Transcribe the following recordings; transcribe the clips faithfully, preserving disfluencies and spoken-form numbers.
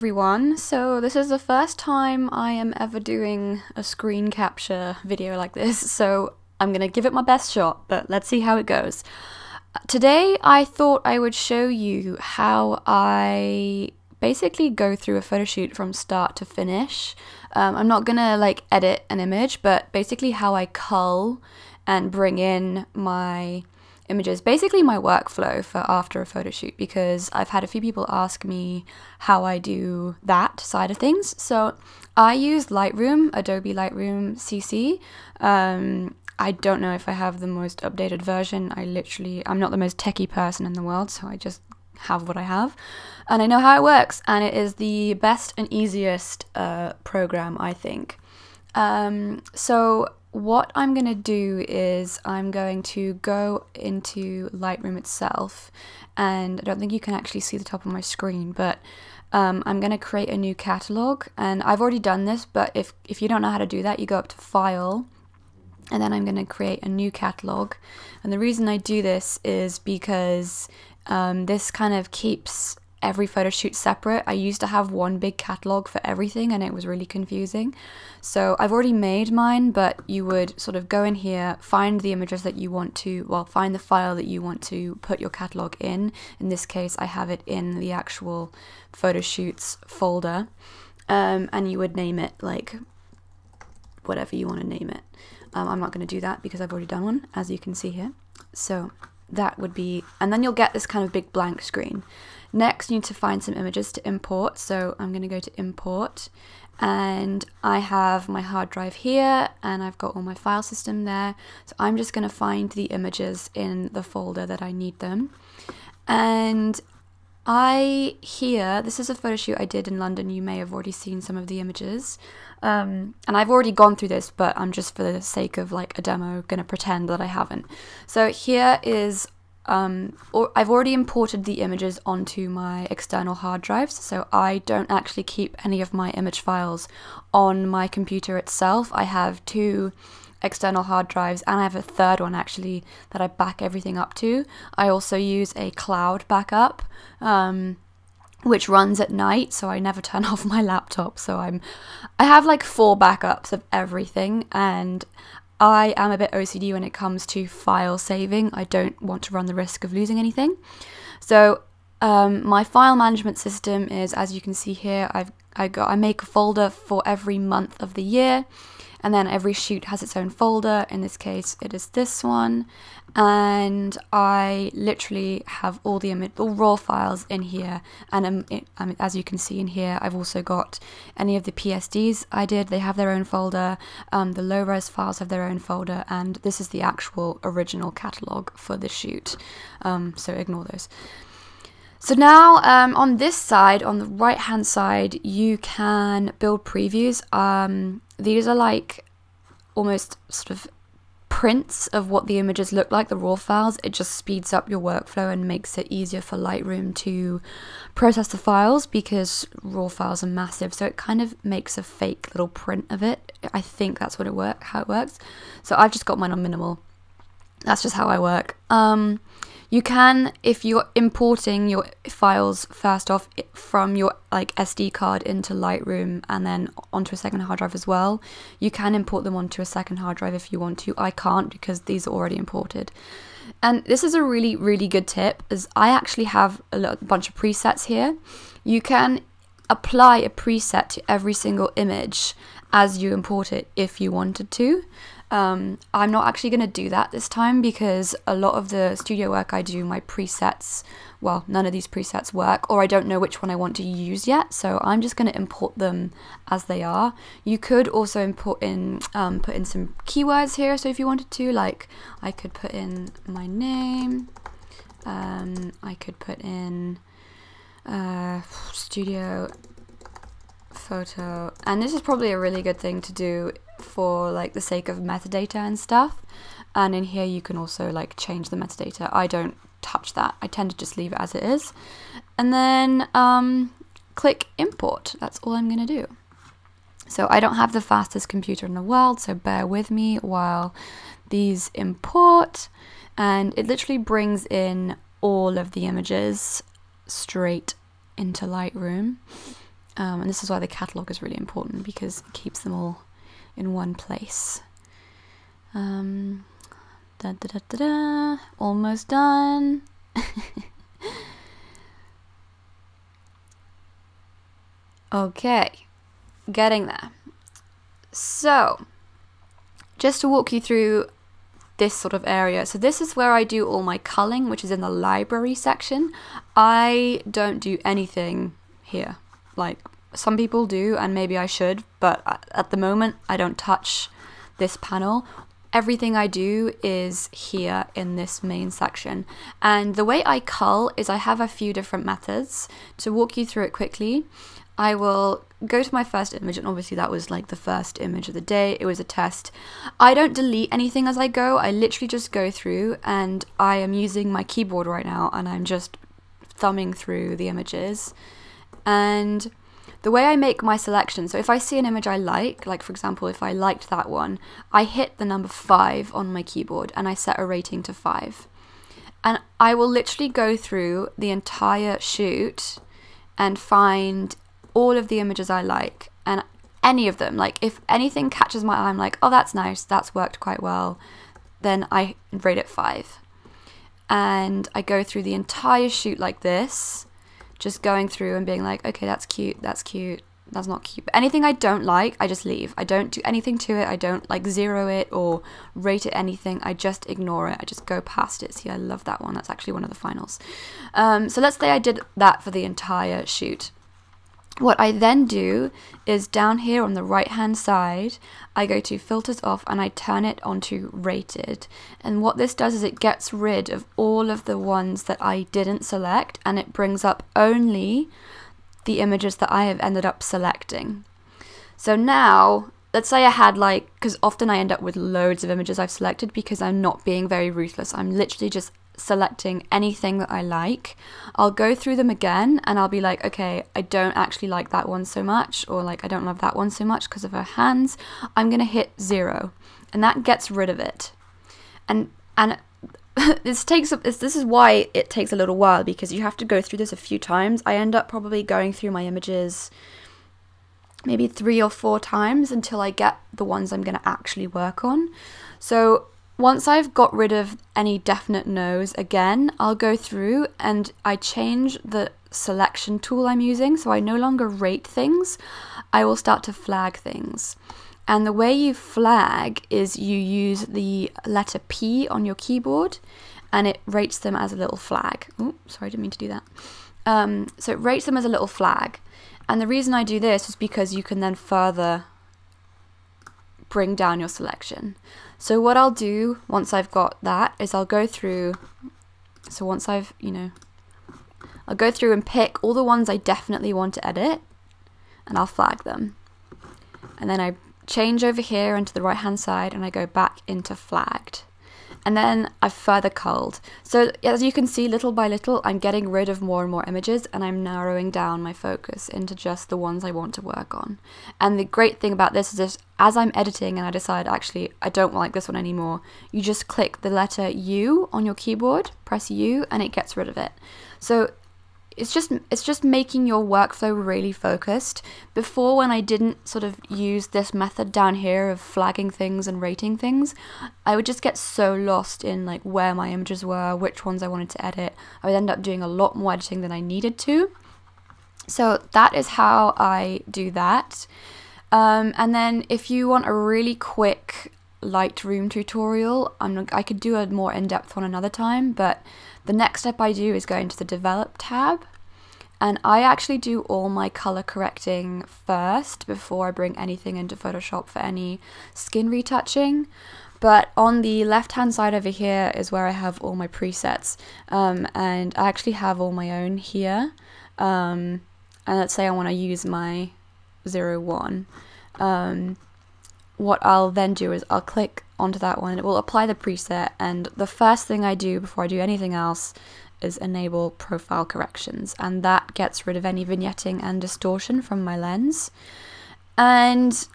Everyone, so this is the first time I am ever doing a screen capture video like this, so I'm gonna give it my best shot, but let's see how it goes. Today I thought I would show you how I basically go through a photo shoot from start to finish. Um, I'm not gonna like edit an image, but basically how I cull and bring in my images, basically my workflow for after a photo shoot, because I've had a few people ask me how I do that side of things. So I use Lightroom, Adobe Lightroom C C. Um, I don't know if I have the most updated version. I literally, I'm not the most techie person in the world, so I just have what I have. And I know how it works, and it is the best and easiest uh, program, I think. Um, so what I'm going to do is I'm going to go into Lightroom itself, and I don't think you can actually see the top of my screen, but um, I'm going to create a new catalog. And I've already done this, but if, if you don't know how to do that, you go up to File, and then I'm going to create a new catalog. And the reason I do this is because um, this kind of keeps every photo shoot separate. I used to have one big catalog for everything and it was really confusing. So I've already made mine, but you would sort of go in here, find the images that you want to, well, find the file that you want to put your catalog in. In this case, I have it in the actual photo shoots folder, um, and you would name it like whatever you want to name it. Um, I'm not going to do that because I've already done one, as you can see here. So that would be, and then you'll get this kind of big blank screen. Next, you need to find some images to import, so I'm going to go to import, and I have my hard drive here, and I've got all my file system there, so I'm just going to find the images in the folder that I need them. And I here, this is a photo shoot I did in London, you may have already seen some of the images, um, and I've already gone through this, but I'm just for the sake of like a demo going to pretend that I haven't. So here is, um, or I've already imported the images onto my external hard drives, so I don't actually keep any of my image files on my computer itself. I have two external hard drives, and I have a third one actually that I back everything up to. I also use a cloud backup um, which runs at night, so I never turn off my laptop, so I'm I have like four backups of everything. And I am a bit O C D when it comes to file saving. I don't want to run the risk of losing anything. So um, my file management system is, as you can see here, I've I got I make a folder for every month of the year. And then every shoot has its own folder. In this case, it is this one. And I literally have all the image, all raw files in here. And um, it, um, as you can see in here, I've also got any of the P S Ds I did. They have their own folder. Um, the low-res files have their own folder. And this is the actual original catalog for the shoot. Um, so ignore those. So now um, on this side, on the right-hand side, you can build previews. Um, these are like almost sort of prints of what the images look like, the raw files. It just speeds up your workflow and makes it easier for Lightroom to process the files, because raw files are massive. So it kind of makes a fake little print of it. I think that's what it work how it works. So I've just got mine on minimal. That's just how I work. Um, You can, if you're importing your files first off from your like S D card into Lightroom and then onto a second hard drive as well, you can import them onto a second hard drive if you want to. I can't because these are already imported. And this is a really, really good tip, is I actually have a lot, bunch of presets here. You can apply a preset to every single image as you import it if you wanted to. Um, I'm not actually going to do that this time because a lot of the studio work I do, my presets, well, none of these presets work, or I don't know which one I want to use yet, so I'm just going to import them as they are. You could also import in, um, put in some keywords here, so if you wanted to, like, I could put in my name, um, I could put in uh, studio photo, and this is probably a really good thing to do for like the sake of metadata and stuff. And in here you can also like change the metadata. I don't touch that. I tend to just leave it as it is. And then um, click import. That's all I'm going to do. So I don't have the fastest computer in the world, so bear with me while these import. And it literally brings in all of the images straight into Lightroom. Um, and this is why the catalog is really important, because it keeps them all in one place. Um, da, da, da, da, da. Almost done. Okay, getting there. So, just to walk you through this sort of area. So this is where I do all my culling, which is in the library section. I don't do anything here. Like, some people do, and maybe I should, but at the moment I don't touch this panel. Everything I do is here in this main section. And the way I cull is I have a few different methods. To walk you through it quickly, I will go to my first image, and obviously that was like the first image of the day, it was a test. I don't delete anything as I go, I literally just go through, and I am using my keyboard right now and I'm just thumbing through the images. And the way I make my selection, so if I see an image I like, like for example if I liked that one, I hit the number five on my keyboard and I set a rating to five. And I will literally go through the entire shoot and find all of the images I like, and any of them, like if anything catches my eye, I'm like, oh, that's nice, that's worked quite well, then I rate it five. And I go through the entire shoot like this, just going through and being like, okay, that's cute, that's cute, that's not cute. But anything I don't like, I just leave. I don't do anything to it, I don't like zero it or rate it anything, I just ignore it, I just go past it. See, I love that one, that's actually one of the finals. Um, so let's say I did that for the entire shoot. What I then do is down here on the right hand side, I go to filters off and I turn it onto rated. And what this does is it gets rid of all of the ones that I didn't select, and it brings up only the images that I have ended up selecting. So now, let's say I had like, because often I end up with loads of images I've selected because I'm not being very ruthless. I'm literally just selecting anything that I like. I'll go through them again and I'll be like, okay, I don't actually like that one so much, or like I don't love that one so much because of her hands. I'm gonna hit zero, and that gets rid of it. And and this takes up this this is why it takes a little while, because you have to go through this a few times. I end up probably going through my images maybe three or four times until I get the ones I'm gonna actually work on. So once I've got rid of any definite no's, again, I'll go through and I change the selection tool I'm using, so I no longer rate things, I will start to flag things. And the way you flag is you use the letter P on your keyboard and it rates them as a little flag. Ooh, sorry, I didn't mean to do that. Um, so it rates them as a little flag. And the reason I do this is because you can then further bring down your selection. So what I'll do once I've got that is I'll go through, so once I've, you know, I'll go through and pick all the ones I definitely want to edit, and I'll flag them. And then I change over here into the right hand side and I go back into flagged. And then I've further culled. So as you can see, little by little, I'm getting rid of more and more images, and I'm narrowing down my focus into just the ones I want to work on. And the great thing about this is that as I'm editing and I decide, actually, I don't like this one anymore, you just click the letter U on your keyboard, press U, and it gets rid of it. So it's just, it's just making your workflow really focused. Before, when I didn't sort of use this method down here of flagging things and rating things, I would just get so lost in like where my images were, which ones I wanted to edit. I would end up doing a lot more editing than I needed to. So that is how I do that. Um, and then if you want a really quick Lightroom tutorial, I'm, I could do a more in-depth one another time, but the next step I do is go into the Develop tab, and I actually do all my color correcting first before I bring anything into Photoshop for any skin retouching. But on the left hand side over here is where I have all my presets, um, and I actually have all my own here, um, and let's say I want to use my zero one. Um, what I'll then do is I'll click onto that one and it will apply the preset, and the first thing I do before I do anything else is enable profile corrections, and that gets rid of any vignetting and distortion from my lens. And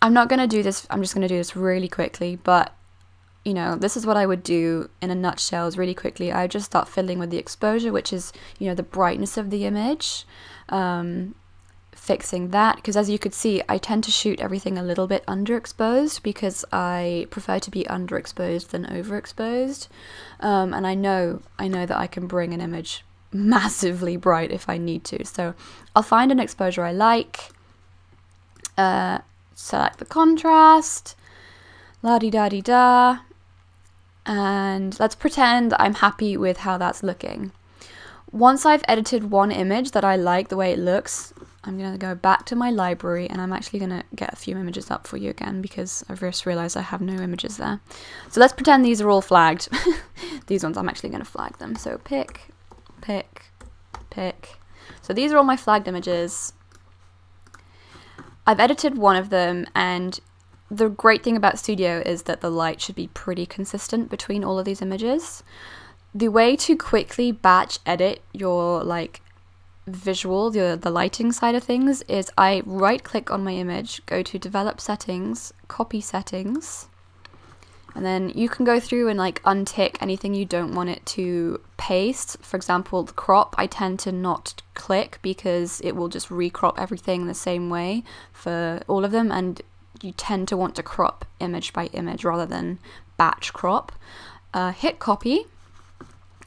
I'm not going to do this, I'm just going to do this really quickly, but you know, this is what I would do in a nutshell, is really quickly I just start fiddling with the exposure, which is, you know, the brightness of the image, um, fixing that, because as you could see, I tend to shoot everything a little bit underexposed because I prefer to be underexposed than overexposed, um, and I know I know that I can bring an image massively bright if I need to. So I'll find an exposure I like, uh, select the contrast, la-di-da-di-da, and let's pretend I'm happy with how that's looking. Once I've edited one image that I like the way it looks, I'm going to go back to my library, and I'm actually going to get a few images up for you again because I've just realized I have no images there. So let's pretend these are all flagged. These ones, I'm actually going to flag them. So pick, pick, pick. So these are all my flagged images. I've edited one of them, and the great thing about Studio is that the light should be pretty consistent between all of these images. The way to quickly batch edit your like visual, the, the lighting side of things, is I right click on my image, go to develop settings, copy settings, and then you can go through and like untick anything you don't want it to paste. For example, the crop, I tend to not click because it will just recrop everything the same way for all of them, and you tend to want to crop image by image rather than batch crop. Uh, hit copy,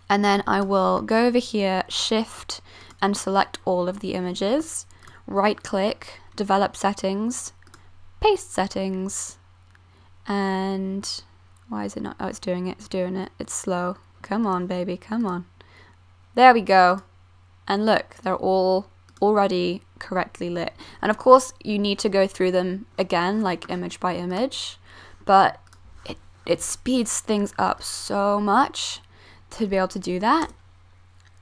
and then I will go over here, shift and select all of the images, right click, develop settings, paste settings, and why is it not, oh, it's doing it, it's doing it, it's slow, come on baby, come on, there we go, and look, they're all already correctly lit. And of course you need to go through them again, like image by image, but it, it speeds things up so much to be able to do that,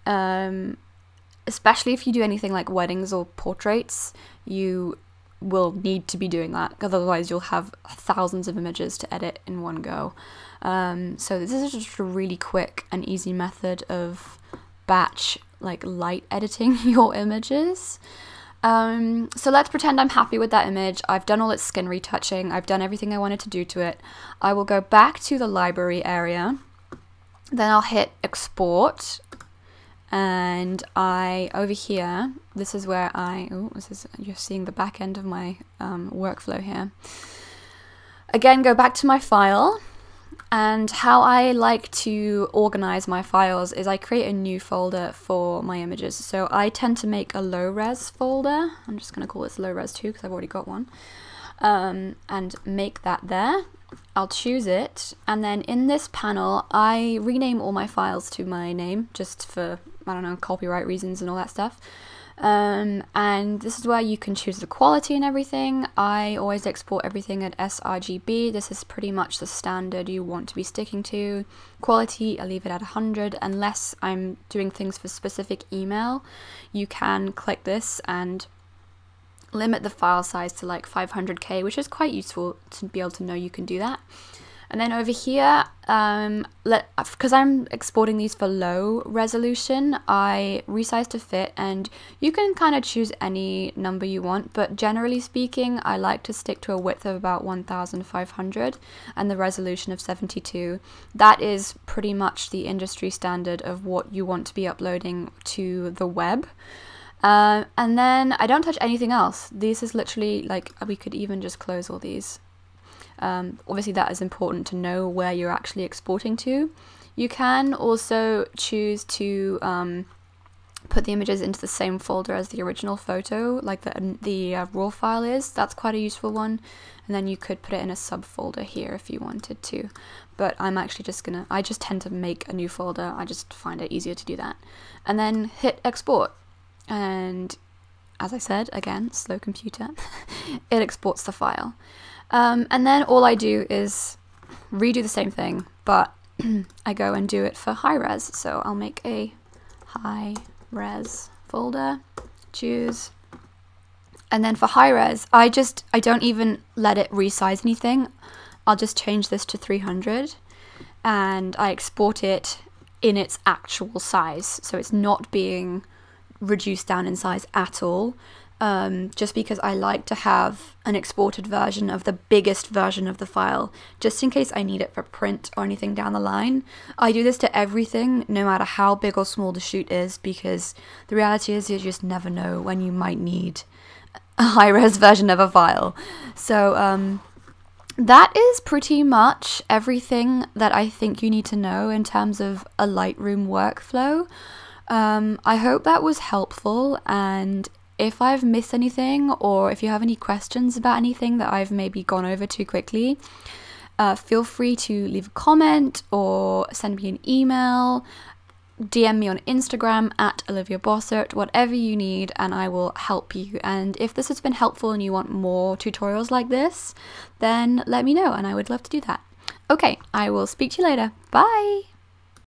um, especially if you do anything like weddings or portraits. You will need to be doing that, otherwise you'll have thousands of images to edit in one go. Um, so this is just a really quick and easy method of batch like light editing your images. Um, so let's pretend I'm happy with that image. I've done all its skin retouching, I've done everything I wanted to do to it. I will go back to the library area, then I'll hit export, and I, over here, this is where I, oh, this is, you're seeing the back end of my um, workflow here. Again, go back to my file, and how I like to organize my files is I create a new folder for my images. So I tend to make a low res folder. I'm just gonna call this low res two because I've already got one, um, and make that there. I'll choose it, and then in this panel I rename all my files to my name just for, I don't know, copyright reasons and all that stuff. Um, and this is where you can choose the quality and everything. I always export everything at s R G B. This is pretty much the standard you want to be sticking to. Quality, I leave it at one hundred unless I'm doing things for specific email. You can click this and limit the file size to like five hundred K, which is quite useful to be able to know you can do that. And then over here, um, let, because I'm exporting these for low resolution, I resize to fit, and you can kind of choose any number you want, but generally speaking, I like to stick to a width of about one thousand five hundred and the resolution of seventy-two. That is pretty much the industry standard of what you want to be uploading to the web. Um, and then I don't touch anything else. This is literally like, we could even just close all these. Um, obviously that is important to know where you're actually exporting to. You can also choose to um, put the images into the same folder as the original photo, like the, the uh, raw file is. That's quite a useful one. And then you could put it in a subfolder here if you wanted to. But I'm actually just gonna, I just tend to make a new folder. I just find it easier to do that. And then hit export. And as I said, again, slow computer, it exports the file. Um, and then all I do is redo the same thing, but I go and do it for high res. So I'll make a high res folder, choose, and then for high res, I just, I don't even let it resize anything. I'll just change this to three hundred and I export it in its actual size. So it's not being reduced down in size at all, um, just because I like to have an exported version of the biggest version of the file, just in case I need it for print or anything down the line. I do this to everything, no matter how big or small the shoot is, because the reality is you just never know when you might need a high-res version of a file. So um, that is pretty much everything that I think you need to know in terms of a Lightroom workflow. Um, I hope that was helpful, and if I've missed anything or if you have any questions about anything that I've maybe gone over too quickly, uh, feel free to leave a comment or send me an email, D M me on Instagram at Olivia Bossert, whatever you need, and I will help you. And if this has been helpful and you want more tutorials like this, then let me know and I would love to do that. Okay, I will speak to you later. Bye!